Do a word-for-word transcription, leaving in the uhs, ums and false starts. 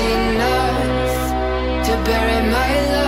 enough to bury my love.